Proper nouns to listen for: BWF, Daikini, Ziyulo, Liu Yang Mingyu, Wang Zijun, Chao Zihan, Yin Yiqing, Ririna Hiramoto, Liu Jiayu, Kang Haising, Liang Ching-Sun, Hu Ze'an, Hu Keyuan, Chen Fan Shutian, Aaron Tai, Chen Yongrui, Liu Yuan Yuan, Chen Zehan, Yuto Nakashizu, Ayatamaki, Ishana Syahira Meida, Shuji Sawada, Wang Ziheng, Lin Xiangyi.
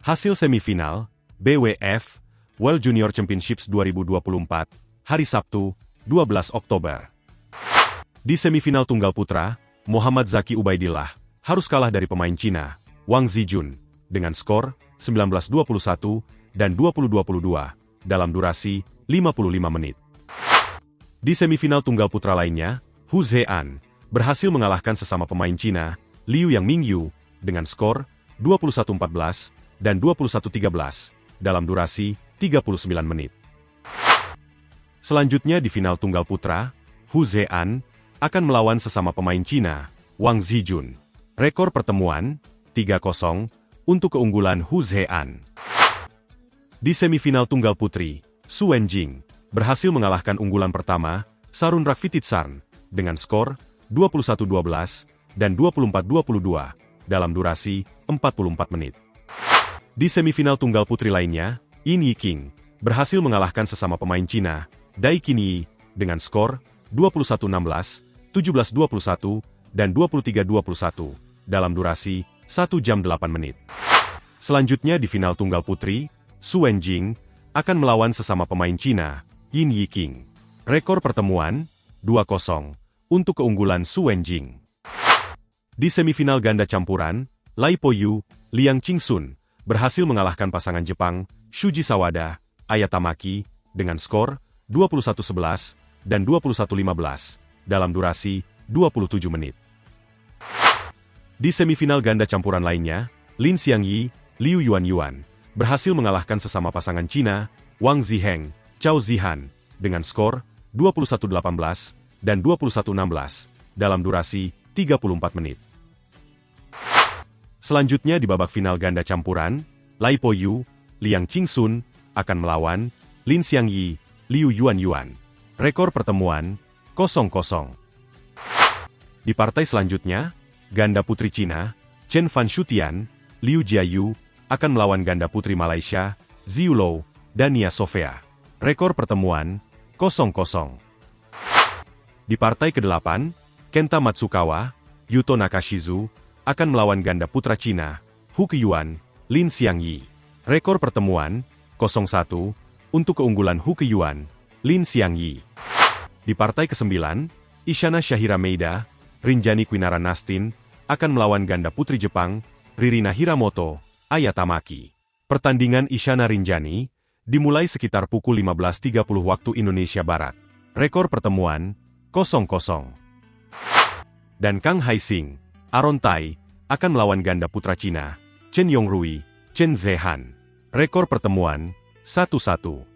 Hasil semifinal BWF World Junior Championships 2024 hari Sabtu, 12 Oktober. Di semifinal tunggal putra, Muhammad Zaki Ubaidillah harus kalah dari pemain Cina Wang Zijun dengan skor 19-21 dan 20-22 dalam durasi 55 menit. Di semifinal tunggal putra lainnya, Hu Ze'an berhasil mengalahkan sesama pemain Cina Liu Yang Mingyu dengan skor 21-14 dan 21-13 dalam durasi 39 menit. Selanjutnya di final tunggal putra, Hu Ze'an akan melawan sesama pemain Cina Wang Zijun. Rekor pertemuan 3-0 untuk keunggulan Hu Ze'an. Di semifinal tunggal putri, Su Wenjing berhasil mengalahkan unggulan pertama Sarun Rakvititsarn dengan skor 21-12 dan 24-22 dalam durasi 44 menit. Di semifinal tunggal putri lainnya, Yin Yiqing berhasil mengalahkan sesama pemain Cina Daikini dengan skor 21-16, 17-21 dan 23-21 dalam durasi 1 jam 8 menit. Selanjutnya di final tunggal putri, Su Wenjing akan melawan sesama pemain Cina Yin Yiqing. Rekor pertemuan 2-0 untuk keunggulan Su Wenjing. Di semifinal ganda campuran, Lai Poyu, Liang Ching-Sun berhasil mengalahkan pasangan Jepang Shuji Sawada, Ayatamaki dengan skor 21-11 dan 21-15 dalam durasi 27 menit. Di semifinal ganda campuran lainnya, Lin Xiangyi, Liu Yuan Yuan berhasil mengalahkan sesama pasangan Cina Wang Ziheng, Chao Zihan dengan skor 21-18 dan 21-16 dalam durasi 34 menit. Selanjutnya di babak final ganda campuran, Lai Poyu, Liang Ching-Sun akan melawan Lin Xiangyi, Liu Yuan Yuan. Rekor pertemuan 0-0. Di partai selanjutnya, ganda putri Cina Chen Fan Shutian, Liu Jiayu akan melawan ganda putri Malaysia Ziyulo dan Nia Sofia. Rekor pertemuan 0-0. Di partai ke-8, Kenta Matsukawa, Yuto Nakashizu akan melawan ganda putra Cina Hu Keyuan, Lin Xiangyi. Rekor pertemuan 0-1 untuk keunggulan Hu Keyuan, Lin Xiangyi. Di partai ke-9, Ishana Syahira Meida, Rinjani Quinara Nastin akan melawan ganda putri Jepang Ririna Hiramoto, Ayatamaki. Pertandingan Ishana Rinjani dimulai sekitar pukul 15.30 waktu Indonesia Barat. Rekor pertemuan 0-0. Dan Kang Haising, Aaron Tai akan melawan ganda putra Cina Chen Yongrui, Chen Zehan. Rekor pertemuan 1-1.